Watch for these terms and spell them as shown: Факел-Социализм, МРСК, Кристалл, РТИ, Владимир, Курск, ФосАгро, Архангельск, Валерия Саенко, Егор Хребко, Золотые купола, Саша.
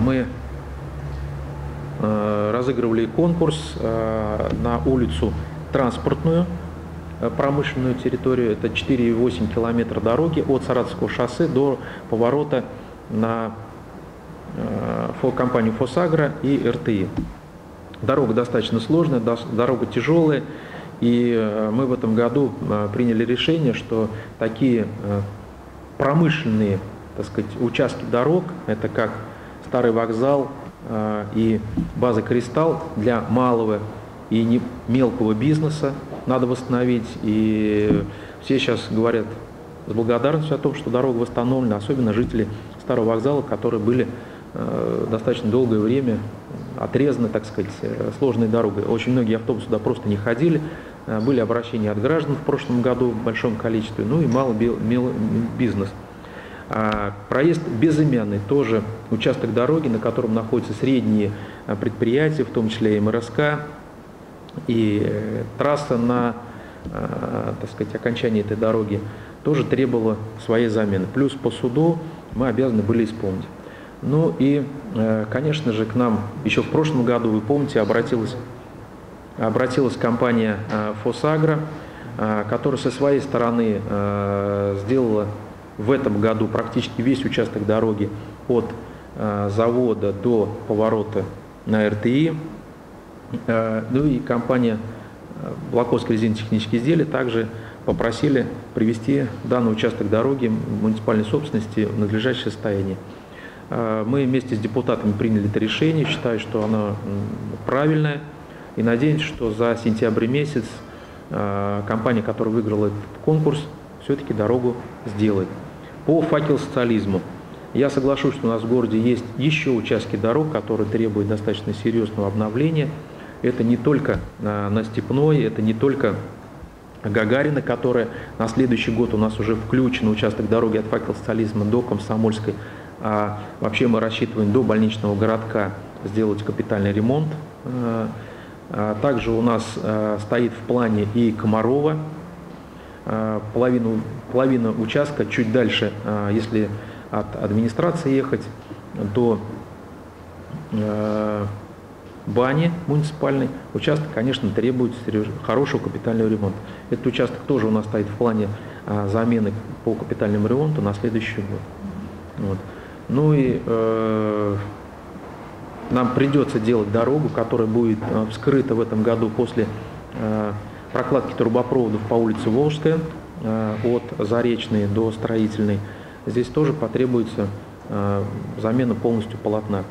мы разыгрывали конкурс на улицу Транспортную, промышленную территорию. Это 4,8 километра дороги от Саратовского шоссе до поворота на компанию ФосАгро и РТИ. Дорога достаточно сложная, дорога тяжелая, и мы в этом году приняли решение, что такие промышленные, так сказать, участки дорог, это как Старый вокзал и база «Кристалл», для малого и мелкого бизнеса надо восстановить. И все сейчас говорят с благодарностью о том, что дорога восстановлена, особенно жители Старого вокзала, которые были достаточно долгое время отрезаны, так сказать, сложной дорогой. Очень многие автобусы туда просто не ходили. Были обращения от граждан в прошлом году в большом количестве, ну и малый бизнес. Проезд Безымянный тоже участок дороги, на котором находятся средние предприятия, в том числе и МРСК, и трасса на, так сказать, окончании этой дороги тоже требовала своей замены. Плюс по суду мы обязаны были исполнить. Ну и, конечно же, к нам еще в прошлом году, вы помните, обратилась компания ФосАгро, которая со своей стороны сделала в этом году практически весь участок дороги от завода до поворота на РТИ. Ну и компания «Балаковские резинотехнические изделия» также попросили привести данный участок дороги муниципальной собственности в надлежащее состояние. Мы вместе с депутатами приняли это решение, считаю, что оно правильное, и надеемся, что за сентябрь месяц компания, которая выиграла этот конкурс, все-таки дорогу сделает. По «Факел-Социализму». Я соглашусь, что у нас в городе есть еще участки дорог, которые требуют достаточно серьезного обновления. Это не только на Степной, это не только Гагарина, которая на следующий год у нас уже включена, участок дороги от Факел-Социализма до Комсомольской. А вообще мы рассчитываем до больничного городка сделать капитальный ремонт. Также у нас стоит в плане и Комарова. Половина участка чуть дальше, если от администрации ехать до бани муниципальной, участок, конечно, требует хорошего капитального ремонта. Этот участок тоже у нас стоит в плане замены по капитальному ремонту на следующий год. Вот. Ну и нам придется делать дорогу, которая будет вскрыта в этом году после прокладки трубопроводов по улице Волжская от Заречной до Строительной. Здесь тоже потребуется замена полностью полотна.